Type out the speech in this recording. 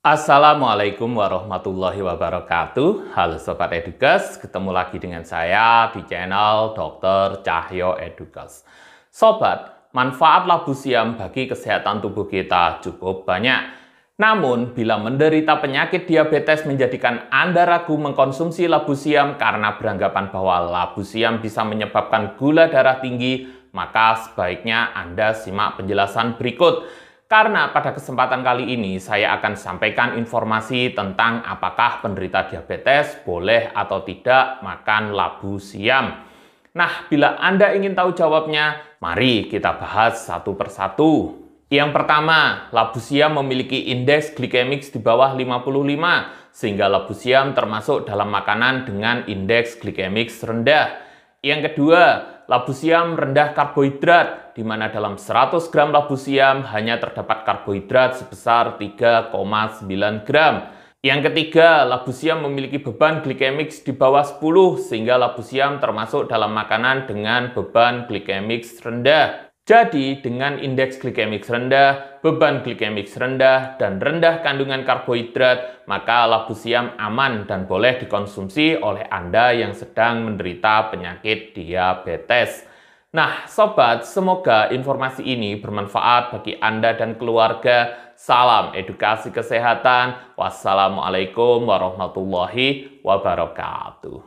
Assalamualaikum warahmatullahi wabarakatuh. Halo Sobat Edukes, ketemu lagi dengan saya di channel Dr. Cahyo Edukes. Sobat, manfaat labu siam bagi kesehatan tubuh kita cukup banyak. Namun, bila menderita penyakit diabetes menjadikan Anda ragu mengkonsumsi labu siam karena beranggapan bahwa labu siam bisa menyebabkan gula darah tinggi, maka sebaiknya Anda simak penjelasan berikut. Karena pada kesempatan kali ini saya akan sampaikan informasi tentang apakah penderita diabetes boleh atau tidak makan labu siam. Nah, bila Anda ingin tahu jawabnya, mari kita bahas satu persatu. Yang pertama, labu siam memiliki indeks glikemik di bawah 55, sehingga labu siam termasuk dalam makanan dengan indeks glikemik rendah. Yang kedua, labu siam rendah karbohidrat, di mana dalam 100 gram labu siam hanya terdapat karbohidrat sebesar 3,9 gram. Yang ketiga, labu siam memiliki beban glikemik di bawah 10, sehingga labu siam termasuk dalam makanan dengan beban glikemik rendah. Jadi, dengan indeks glikemik rendah, beban glikemik rendah, dan rendah kandungan karbohidrat, maka labu siam aman dan boleh dikonsumsi oleh Anda yang sedang menderita penyakit diabetes. Nah, Sobat, semoga informasi ini bermanfaat bagi Anda dan keluarga. Salam edukasi kesehatan. Wassalamualaikum warahmatullahi wabarakatuh.